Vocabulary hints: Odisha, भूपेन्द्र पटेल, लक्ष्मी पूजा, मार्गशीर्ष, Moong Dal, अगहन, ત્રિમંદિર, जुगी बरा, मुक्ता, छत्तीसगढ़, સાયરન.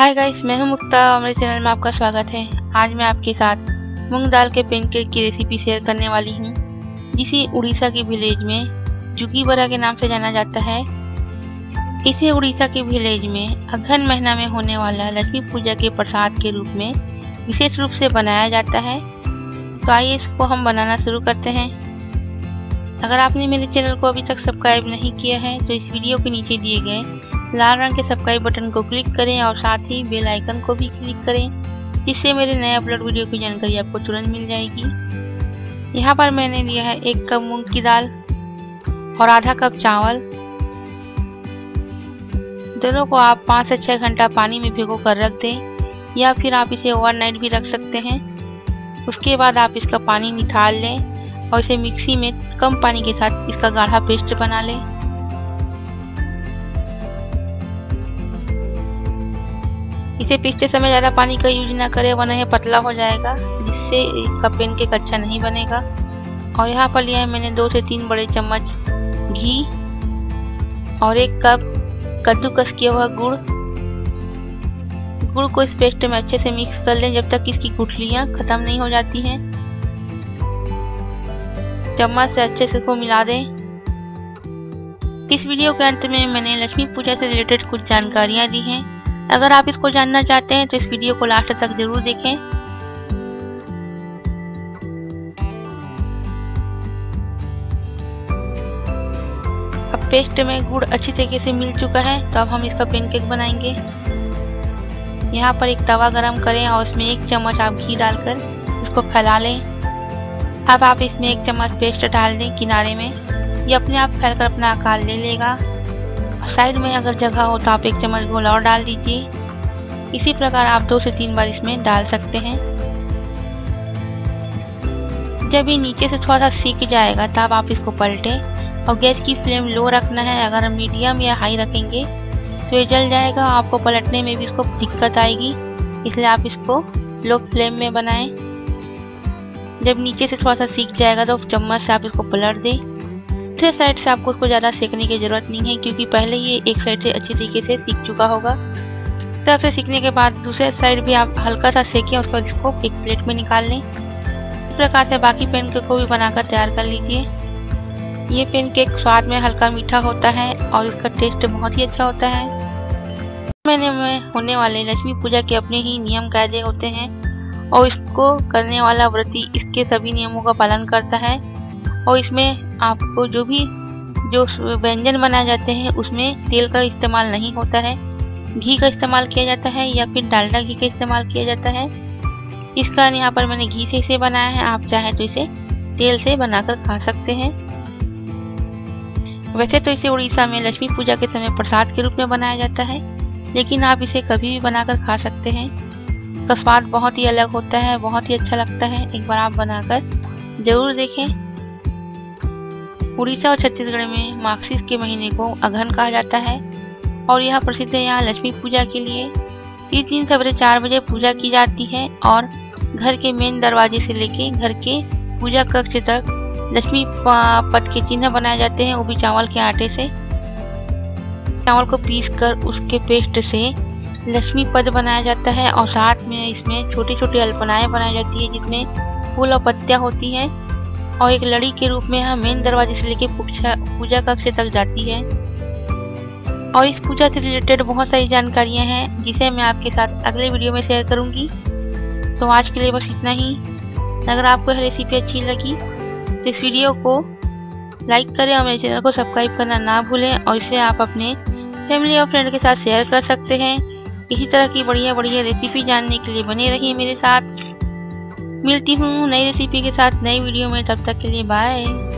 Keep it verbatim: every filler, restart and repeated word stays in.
Hi guys, मैं हूं मुक्ता और मेरे चैनल में आपका स्वागत है। आज मैं आपके साथ मूंग दाल के पैनकेक की रेसिपी शेयर करने वाली हूं, जिसे उड़ीसा के विलेज में जुगी बरा के नाम से जाना जाता है। इसे उड़ीसा के विलेज में अगहन महीना में होने वाला लक्ष्मी पूजा के प्रसाद के रूप में विशेष रूप से बनाया जाता है। तो आइए इसको हम बनाना शुरू करते हैं। अगर आपने मेरे चैनल को अभी तक सब्सक्राइब नहीं किया है तो इस वीडियो के नीचे दिए गए लाल रंग के सब्सक्राइब बटन को क्लिक करें और साथ ही बेल आइकन को भी क्लिक करें, जिससे मेरे नए अपलोड वीडियो की जानकारी आपको तुरंत मिल जाएगी। यहाँ पर मैंने लिया है एक कप मूंग की दाल और आधा कप चावल। दोनों को आप पाँच से छः घंटा पानी में भिगो कर रख दें, या फिर आप इसे ओवरनाइट भी रख सकते हैं। उसके बाद आप इसका पानी निकाल लें और इसे मिक्सी में कम पानी के साथ इसका गाढ़ा पेस्ट बना लें। इसे पीसते समय ज़्यादा पानी का यूज ना करें, वरना यह पतला हो जाएगा, जिससे इसका पैनकेक अच्छा नहीं बनेगा। और यहाँ पर लिया है मैंने दो से तीन बड़े चम्मच घी और एक कप कद्दूकस किया हुआ गुड़। गुड़ को इस पेस्ट में अच्छे से मिक्स कर लें जब तक इसकी गुठलियाँ ख़त्म नहीं हो जाती हैं। चम्मच से अच्छे से इसको मिला दें। इस वीडियो के अंत में मैंने लक्ष्मी पूजा से रिलेटेड कुछ जानकारियाँ दी हैं। अगर आप इसको जानना चाहते हैं तो इस वीडियो को लास्ट तक जरूर देखें। अब पेस्ट में गुड़ अच्छी तरीके से मिल चुका है, तो अब हम इसका पैनकेक बनाएंगे। यहाँ पर एक तवा गरम करें और इसमें एक चम्मच आप घी डालकर इसको फैला लें। अब आप इसमें एक चम्मच पेस्ट डाल दें किनारे में, ये अपने आप फैलकर अपना आकार ले लेगा। साइड में अगर जगह हो तो आप एक चम्मच घोल और डाल दीजिए। इसी प्रकार आप दो से तीन बार इसमें डाल सकते हैं। जब ये नीचे से थोड़ा सा सीक जाएगा तब आप इसको पलटें और गैस की फ्लेम लो रखना है। अगर हम मीडियम या हाई रखेंगे तो ये जल जाएगा, आपको पलटने में भी इसको दिक्कत आएगी, इसलिए आप इसको लो फ्लेम में बनाएं। जब नीचे से थोड़ा सा सीक जाएगा तो चम्मच से आप इसको पलट दें। दूसरे साइड से आपको इसको ज़्यादा सेकने की ज़रूरत नहीं है, क्योंकि पहले ये एक साइड से अच्छी तरीके से सीख चुका होगा। तब से सीखने के बाद दूसरे साइड भी आप हल्का सा सेकें, उसके बाद इसको एक प्लेट में निकाल लें। इस प्रकार से बाकी पैनकेक को भी बनाकर तैयार कर लीजिए। ये पैनकेक स्वाद में हल्का मीठा होता है और इसका टेस्ट बहुत ही अच्छा होता है। महीने में होने वाले लक्ष्मी पूजा के अपने ही नियम कायदे होते हैं और इसको करने वाला व्रती इसके सभी नियमों का पालन करता है। और इसमें आपको जो भी जो व्यंजन बनाए जाते हैं उसमें तेल का इस्तेमाल नहीं होता है, घी का इस्तेमाल किया जाता है या फिर डालडा घी का इस्तेमाल किया जाता है। इस कारण यहाँ पर मैंने घी से इसे बनाया है, आप चाहे तो इसे तेल से बनाकर खा सकते हैं। वैसे तो इसे उड़ीसा में लक्ष्मी पूजा के समय प्रसाद के रूप में बनाया जाता है, लेकिन आप इसे कभी भी बनाकर खा सकते हैं। इसका स्वाद बहुत ही अलग होता है, बहुत ही अच्छा लगता है। एक बार आप बनाकर ज़रूर देखें। उड़ीसा और छत्तीसगढ़ में मार्गशीर्ष के महीने को अगहन कहा जाता है और यह प्रसिद्ध है यहाँ लक्ष्मी पूजा के लिए। इस दिन सवेरे चार बजे पूजा की जाती है और घर के मेन दरवाजे से लेके घर के पूजा कक्ष तक लक्ष्मी पद के चिन्ह बनाए जाते हैं, वो भी चावल के आटे से। चावल को पीसकर उसके पेस्ट से लक्ष्मी पद बनाया जाता है और साथ में इसमें छोटी छोटी अल्पनाएँ बनाई जाती है, जिसमें फूल और पत्तियाँ होती हैं और एक लड़ी के रूप में यहाँ मेन दरवाजे से लेके पूजा कक्ष तक जाती है। और इस पूजा से रिलेटेड बहुत सारी जानकारियाँ हैं, जिसे मैं आपके साथ अगले वीडियो में शेयर करूँगी। तो आज के लिए बस इतना ही। अगर आपको यह रेसिपी अच्छी लगी तो इस वीडियो को लाइक करें और मेरे चैनल को सब्सक्राइब करना ना भूलें, और इसे आप अपने फैमिली और फ्रेंड के साथ शेयर कर सकते हैं। इसी तरह की बढ़िया बढ़िया रेसिपी जानने के लिए बने रहिए मेरे साथ। मिलती हूँ नई रेसिपी के साथ नई वीडियो में, तब तक के लिए बाय।